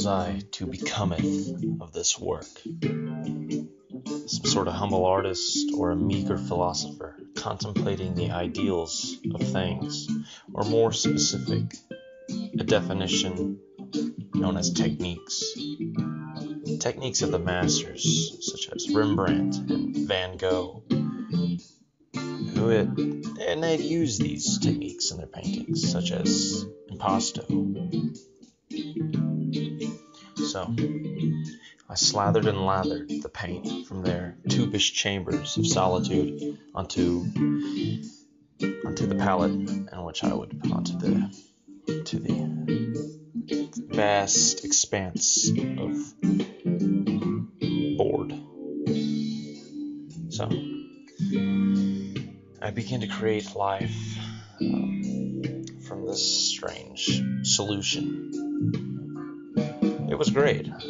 was I to becometh of this work? Some sort of humble artist or a meager philosopher, contemplating the ideals of things, or more specific, a definition known as techniques. Techniques of the masters, such as Rembrandt and Van Gogh, and they'd use these techniques in their paintings, such as impasto. So, I slathered and lathered the paint from their tubish chambers of solitude onto the palette, in which I would put onto the vast expanse of board. So, I began to create life from this strange solution. It was great. I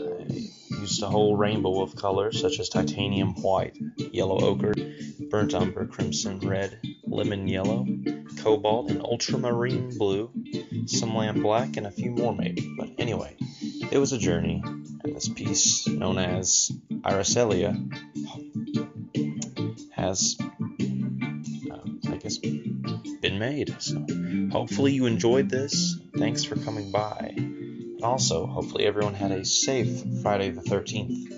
used a whole rainbow of colors such as titanium white, yellow ochre, burnt umber, crimson, red, lemon yellow, cobalt, and ultramarine blue, some lamp black, and a few more maybe. But anyway, it was a journey, and this piece, known as Iriselia, has been made. So hopefully you enjoyed this. Thanks for coming by. And also, hopefully everyone had a safe Friday the 13th.